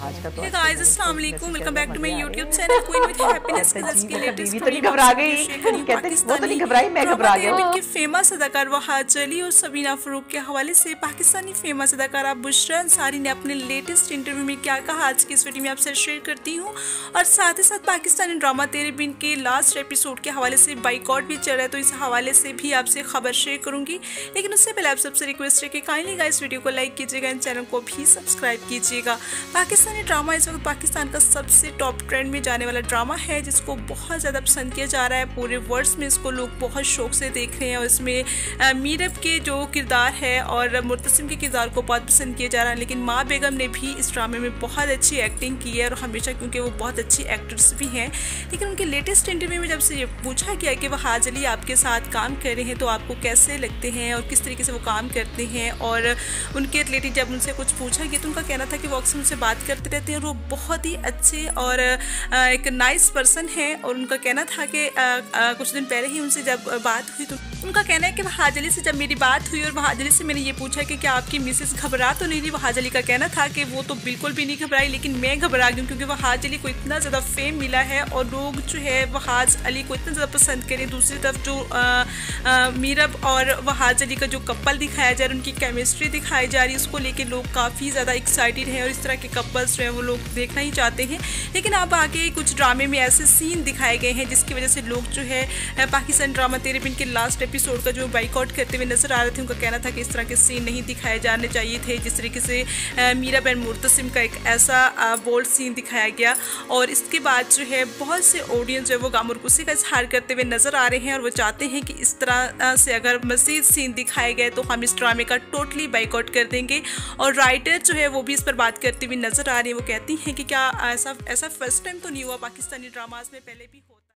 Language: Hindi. फेमस अदाकार वहाज अली और सबीना फरूक के हवाले से पाकिस्तानी फेमस अदाकारा बुशरा अंसारी ने अपने लेटेस्ट इंटरव्यू में क्या कहा, आज की इस वीडियो में आपसे शेयर करती हूँ। और साथ ही साथ पाकिस्तानी ड्रामा तेरे बिन के लास्ट एपिसोड के हवाले से बाइकॉट भी चल रहा है, तो इस हवाले से भी आपसे खबर शेयर करूंगी। लेकिन उससे पहले आप सबसे रिक्वेस्ट है कि काइंडली गाइस वीडियो को लाइक कीजिएगा एंड चैनल को भी सब्सक्राइब कीजिएगा। पाकिस्तानी ड्रामा इस वक्त पाकिस्तान का सबसे टॉप ट्रेंड में जाने वाला ड्रामा है, जिसको बहुत ज़्यादा पसंद किया जा रहा है। पूरे वर्ल्ड में इसको लोग बहुत शौक से देख रहे हैं और इसमें मीरब के जो किरदार है और मुरतसिम के किरदार को बहुत पसंद किया जा रहा है। लेकिन माँ बेगम ने भी इस ड्रामे में बहुत अच्छी एक्टिंग की है और हमेशा, क्योंकि वो बहुत अच्छी एक्ट्रेस भी हैं। लेकिन उनके लेटेस्ट इंटरव्यू में जब से ये पूछा गया कि वहाज अली आपके साथ काम कर रहे हैं तो आपको कैसे लगते हैं और किस तरीके से वो काम करते हैं, और उनके रिलेटेड जब उनसे कुछ पूछा गया तो उनका कहना था कि वो अक्सर उनसे बात करते रहते हैं और वो बहुत ही अच्छे और एक नाइस पर्सन है। और उनका कहना था कि कुछ दिन पहले ही उनसे जब बात हुई तो उनका कहना है कि वहाज अली से जब मेरी बात हुई और वहाज अली से मैंने ये पूछा कि क्या आपकी मिसेस घबरा तो नहीं रही, वहाज अली का कहना था कि वो तो बिल्कुल भी नहीं घबराई, लेकिन मैं घबरा गई क्योंकि वहाज अली को इतना ज़्यादा फेम मिला है और लोग जो है वहाज अली को इतना ज़्यादा पसंद करें। दूसरी तरफ जो मीरब और वहाज अली का जो कपल दिखाया जा रहा है, उनकी केमिस्ट्री दिखाई जा रही है, उसको लेकर लोग काफ़ी ज़्यादा एक्साइटेड हैं और इस तरह के कपल्स जो हैं वो लोग देखना ही चाहते हैं। लेकिन अब आगे कुछ ड्रामे में ऐसे सीन दिखाए गए हैं जिसकी वजह से लोग जो है पाकिस्तान ड्रामा तेरे बिन के लास्ट एपिसोड का जो बाइकआउट करते हुए नजर आ रहे थे। उनका कहना था कि इस तरह के सीन नहीं दिखाए जाने चाहिए थे, जिस तरीके से मीरब एंड मुरतसिम का एक ऐसा बोल्ड सीन दिखाया गया। और इसके बाद जो है बहुत से ऑडियंस जो है वो गम और गुस्से का इजहार करते हुए नजर आ रहे हैं और वो चाहते हैं कि इस तरह से अगर मज़ीद सीन दिखाए गए तो हम इस ड्रामे का टोटली बाइकआउट कर देंगे। और राइटर जो है वो भी इस पर बात करते हुए नजर आ रही है, वो कहती हैं कि क्या ऐसा फर्स्ट टाइम तो नहीं हुआ, पाकिस्तानी ड्रामाज में पहले भी होता है।